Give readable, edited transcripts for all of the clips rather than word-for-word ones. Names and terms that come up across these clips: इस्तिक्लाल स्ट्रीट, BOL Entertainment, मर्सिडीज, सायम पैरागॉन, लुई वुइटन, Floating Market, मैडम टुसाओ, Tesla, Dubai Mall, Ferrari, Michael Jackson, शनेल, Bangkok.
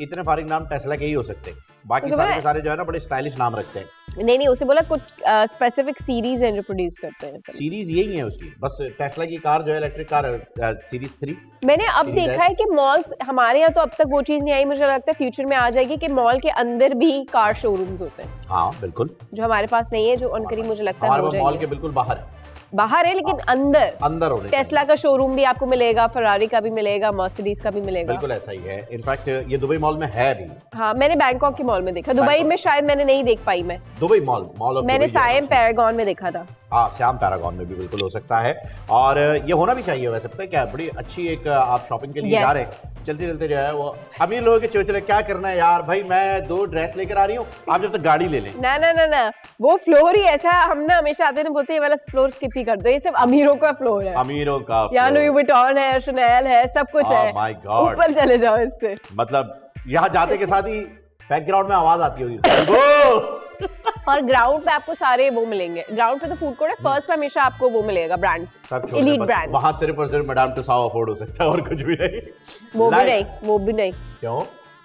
इतने फारिग नाम टेस्ला के ही हो सकते हैं, बाकी सारे के सारे जो है ना बड़े स्टाइलिश नाम रखते हैं। नहीं नहीं, उसे बोला कुछ स्पेसिफिक सीरीज है जो प्रोड्यूस करते हैं। सीरीज यही है उसकी, बस टेस्ला की कार जो है इलेक्ट्रिक कार सीरीज 3। मैंने अब देखा है कि मॉल्स, हमारे यहाँ तो अब तक वो चीज नहीं आई, मुझे लगता है फ्यूचर में आ जाएगी कि मॉल के अंदर भी कार शोरूम्स होते हैं। हाँ बिल्कुल, जो हमारे पास नहीं है, जो उनके मुझे लगता है हमारे मॉल के बिल्कुल बाहर बाहर है, लेकिन अंदर अंदर होने टेस्ला का शोरूम भी आपको मिलेगा, फरारी का भी मिलेगा, मर्सिडीज का भी मिलेगा। बिल्कुल ऐसा ही है, इनफैक्ट ये दुबई मॉल में है भी। हाँ मैंने बैंकॉक के मॉल में देखा, दुबई में शायद मैंने नहीं देख पाई। मैं दुबई मॉल मैंने सायम पैरागॉन में देखा था। हाँ श्याम पैरागॉन में भी बिल्कुल हो सकता है, और ये होना भी चाहिए वैसे, पता है क्या, बड़ी अच्छी एक आप शॉपिंग के लिए जा रहे हैं, चलते चलते जो है वो अमीर लोगों के चोचले, क्या करना है यार भाई, मैं दो ड्रेस लेकर आ रही हूँ, आप जब तक गाड़ी ले लें। ना ना ना ना, वो फ्लोर ही ऐसा, हम ना हमेशा आते हैं बोलते हैं ये वाला फ्लोर स्किप ही कर दो, ये सिर्फ अमीरों का फ्लोर है, अमीरों का यहाँ लुई वुइटन है, शनेल है, सब कुछ है, ऊपर चले जाओ इससे। मतलब यहाँ जाते के साथ ही बैकग्राउंड में आवाज आती होगी। और ग्राउंड पे आपको सारे वो मिलेंगे, ग्राउंड पे तो फूड कोर्ट है, फर्स्ट पे हमेशा आपको वो मिलेगा ब्रांड्स, एलीट ब्रांड। वहाँ सिर्फ और सिर्फ मैडम टुसाओ अफोर्ड हो सकता है और कुछ भी नहीं। वो भी नहीं, वो भी नहीं। क्यों?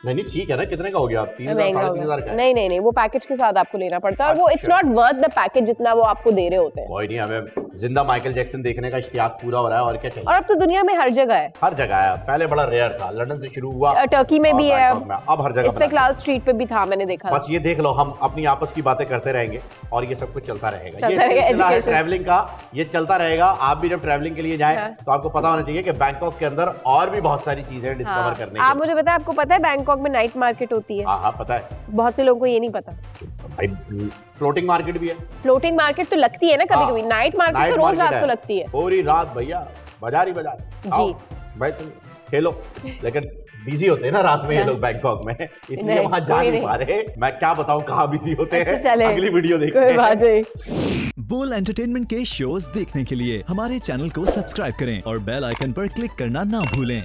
नहीं ठीक है ना, कितने का हो गया आप? 3,000 का? नहीं नहीं नहीं, वो पैकेज के साथ आपको लेना पड़ता है, और वो it's not worth the package जितना वो आपको दे रहे होते हैं। कोई नहीं, हमें जिंदा माइकल जैक्सन देखने का इश्तियाक पूरा हो रहा है, और क्या चाहिए। और अब तो दुनिया में हर जगह है, हर जगह है, पहले बड़ा रेयर था, लंदन से शुरू हुआ, टर्की में भी है, अब हर जगह। इस्तिक्लाल स्ट्रीट पे भी था, मैंने देखा। बस ये देख लो, हम अपनी आपस की बातें करते रहेंगे और ये सब कुछ चलता रहेगा, ये सिलसिला है ट्रैवलिंग का, ये चलता रहेगा। आप भी जब ट्रैवलिंग के लिए जाए तो आपको पता होना चाहिए कि बैंकॉक के अंदर और भी बहुत सारी चीजें डिस्कवर करने। आप मुझे बताए, आपको पता है बैंकॉक में नाइट मार्केट होती है? हाँ पता है, बहुत से लोगों को ये नहीं पता। भाई फ्लोटिंग मार्केट भी है, फ्लोटिंग मार्केट तो लगती है ना कभी कभी, नाइट मार्केट तो रोज रात को लगती है, पूरी रात भैया बाजार ही बाजार। जी भाई तुम खेलो, लेकिन बिजी होते हैं ना रात में ये लोग बैंकॉक में, इसलिए वहाँ जा नहीं पा रहे। मैं क्या बताऊँ कहाँ बिजी होते हैं, अगली वीडियो देखते हैं। बोल एंटरटेनमेंट के शोज देखने के लिए हमारे चैनल को सब्सक्राइब करें और बेल आइकन पर क्लिक करना ना भूलें।